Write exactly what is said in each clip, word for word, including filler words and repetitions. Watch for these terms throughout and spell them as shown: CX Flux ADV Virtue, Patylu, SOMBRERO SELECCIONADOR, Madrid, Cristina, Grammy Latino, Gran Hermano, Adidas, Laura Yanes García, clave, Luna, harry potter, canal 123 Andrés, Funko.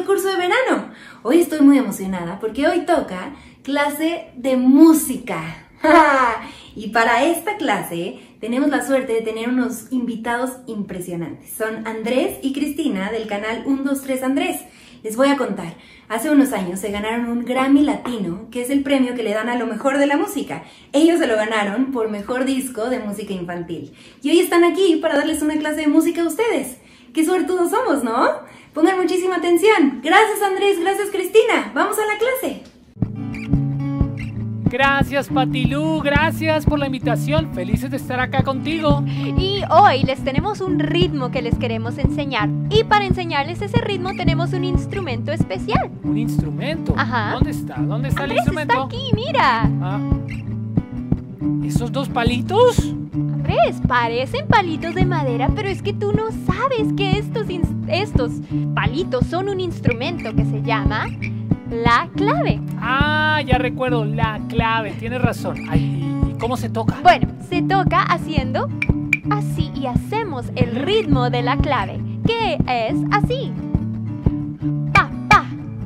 el curso de verano. Hoy estoy muy emocionada porque hoy toca clase de música. Y para esta clase tenemos la suerte de tener unos invitados impresionantes. Son Andrés y Cristina del canal uno dos tres Andrés. Les voy a contar, hace unos años se ganaron un Grammy Latino, que es el premio que le dan a lo mejor de la música. Ellos se lo ganaron por mejor disco de música infantil. Y hoy están aquí para darles una clase de música a ustedes. ¡Qué suertudos somos!, ¿no? Pongan muchísima atención. Gracias Andrés, gracias Cristina. ¡Vamos a la clase! Gracias Patylu, gracias por la invitación, felices de estar acá contigo. Y hoy les tenemos un ritmo que les queremos enseñar. Y para enseñarles ese ritmo tenemos un instrumento especial. ¿Un instrumento? Ajá. ¿Dónde está? ¿Dónde está Andrés, el instrumento? Está aquí, mira. Ah. ¿Esos dos palitos? Andrés, parecen palitos de madera, pero es que tú no sabes que estos, estos palitos son un instrumento que se llama... la clave. Ah, ya recuerdo, la clave, tienes razón. Ay, ¿y cómo se toca? Bueno, se toca haciendo así y hacemos el ritmo de la clave, que es así. Pa, pa,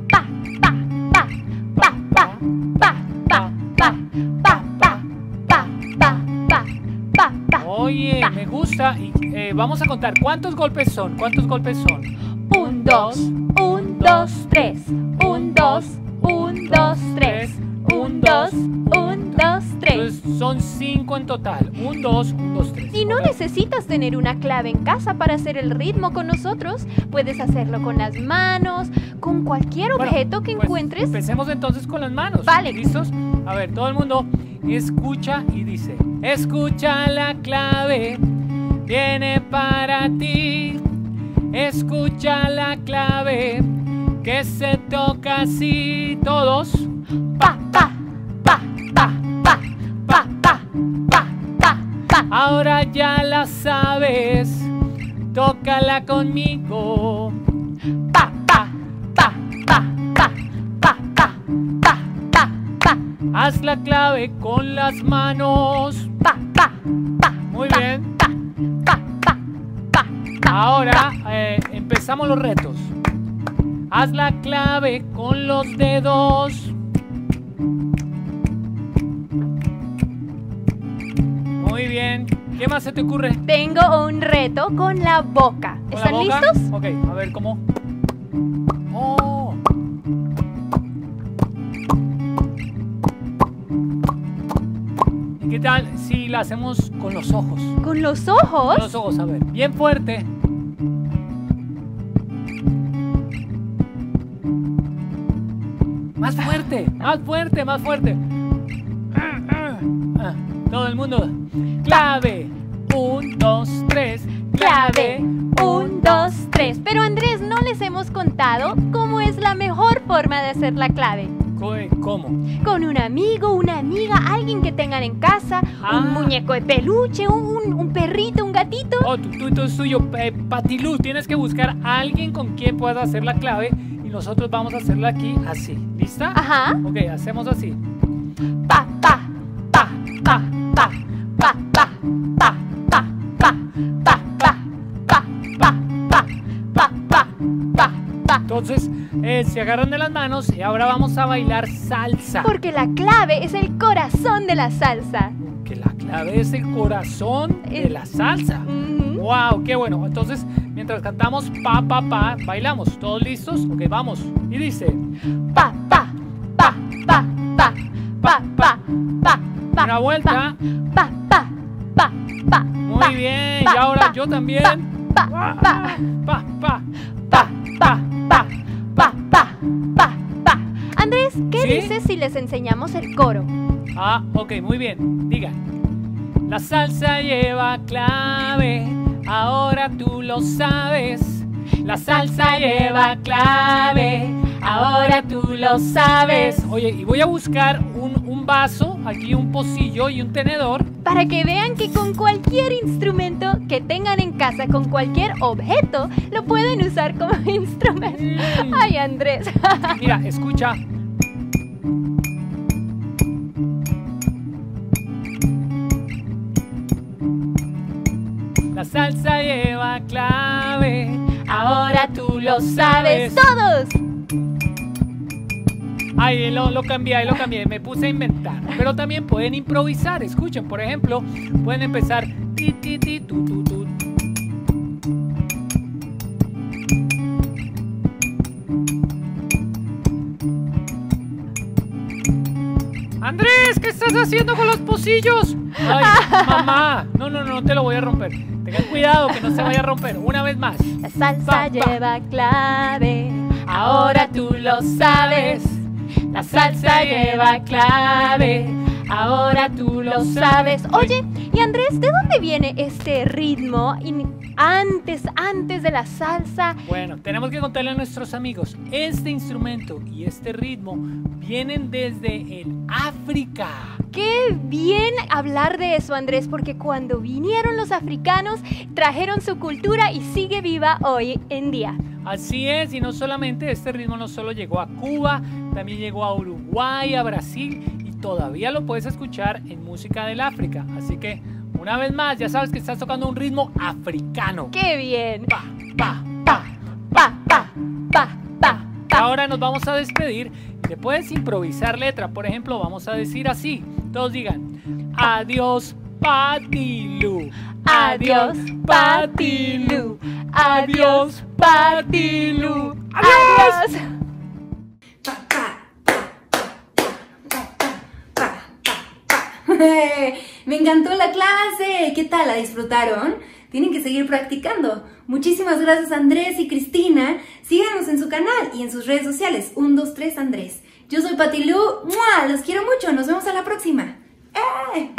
pa, pa, pa, pa, pa, pa, pa, pa, pa, pa, pa, pa, pa, pa, pa. Oye, me gusta. Y eh, vamos a contar cuántos golpes son, cuántos golpes son. Un, dos, un, dos, tres. un, dos, un, dos, tres, un, dos, un, dos, tres. Entonces son cinco en total, un, dos, un, dos, tres. Y no necesitas tener una clave en casa para hacer el ritmo con nosotros. Puedes hacerlo con las manos, con cualquier objeto bueno, que pues encuentres. Empecemos entonces con las manos. Vale. ¿Listos? A ver, todo el mundo escucha y dice: escucha la clave, viene para ti. Escucha la clave, que se toca así. Todos. Pa, pa, pa, pa, pa, pa, pa, pa, pa, pa. Ahora ya la sabes, tócala conmigo. Pa, pa, pa, pa, pa, pa, pa, pa, pa, pa. Haz la clave con las manos. Pa, pa, pa. Muy bien. Pa, pa, pa, pa, pa. Ahora eh, empezamos los retos. Haz la clave con los dedos. Muy bien. ¿Qué más se te ocurre? Tengo un reto con la boca. ¿Con ¿Están la boca? listos? Ok, a ver cómo. Oh. ¿Y qué tal si la hacemos con los ojos? ¿Con los ojos? Con los ojos, a ver. Bien fuerte. Más fuerte, más fuerte, más fuerte. Todo el mundo. Clave, un, dos, tres. Clave, un, dos, tres. Pero Andrés, no les hemos contado cómo es la mejor forma de hacer la clave. ¿Cómo? Con un amigo, una amiga, alguien que tengan en casa, ah. un muñeco de peluche, un, un perrito, un gatito. Oh, tú, tú, tú es tuyo, eh, Patylu. Tienes que buscar a alguien con quien puedas hacer la clave. Nosotros vamos a hacerla aquí así. ¿Lista? Ajá. Ok, hacemos así. Pa, pa, pa, pa, pa, pa, pa, pa, pa, pa, pa, pa, pa, pa, pa, pa, pa, pa, pa. Entonces, eh, se agarran de las manos y ahora vamos a bailar salsa. Porque la clave es el corazón de la salsa. Que la clave es el corazón de la salsa. Uh-huh. ¡Wow! ¡Qué bueno! Entonces, mientras cantamos pa, pa, pa, bailamos. ¿Todos listos? Ok, vamos. Y dice: pa, pa, pa, pa, pa, pa, pa, pa, pa. Una vuelta. Pa, pa, pa, pa. Muy bien. Y ahora yo también. Pa, pa, pa, pa, pa, pa, pa, pa, pa, pa, pa. Andrés, ¿qué dices si les enseñamos el coro? Ah, ok, muy bien. Diga. La salsa lleva clave, ahora tú lo sabes. La salsa lleva clave, ahora tú lo sabes. Oye, y voy a buscar un, un vaso, aquí un pocillo y un tenedor. Para que vean que con cualquier instrumento que tengan en casa, con cualquier objeto, lo pueden usar como instrumento. Mm. Ay, Andrés. Mira, escucha. La salsa lleva clave, ahora tú lo sabes. ¡Todos! Ay, lo, lo cambié, ahí lo cambié, me puse a inventar. Pero también pueden improvisar, escuchen, por ejemplo, pueden empezar ti, ti, ti, tu, tu, tu. Andrés, ¿qué estás haciendo con los pocillos? Ay, mamá, no, no, no, no te lo voy a romper. Tengan cuidado que no se vaya a romper. Una vez más. La salsa pa, pa. lleva clave, ahora tú lo sabes. La salsa lleva clave, ahora tú lo sabes. Oye, y Andrés, ¿de dónde viene este ritmo? Antes, antes de la salsa. Bueno, tenemos que contarle a nuestros amigos, este instrumento y este ritmo vienen desde el África. Qué bien hablar de eso, Andrés, porque cuando vinieron los africanos, trajeron su cultura y sigue viva hoy en día. Así es, y no solamente este ritmo no solo llegó a Cuba, también llegó a Uruguay, a Brasil, y todavía lo puedes escuchar en música del África, así que... Una vez más, ya sabes que estás tocando un ritmo africano. ¡Qué bien! Pa, pa, pa, pa, pa, pa, pa, pa. Ahora nos vamos a despedir. Te puedes improvisar letra. Por ejemplo, vamos a decir así. Todos digan, adiós, Patylu. Adiós, Patylu. Adiós, Patylu. Adiós. Me encantó la clase. ¿Qué tal? ¿La disfrutaron? Tienen que seguir practicando. Muchísimas gracias, Andrés y Cristina. Síganos en su canal y en sus redes sociales. uno dos tres Andrés. Yo soy Patylu. ¡Mua! Los quiero mucho. Nos vemos a la próxima. ¡Eh!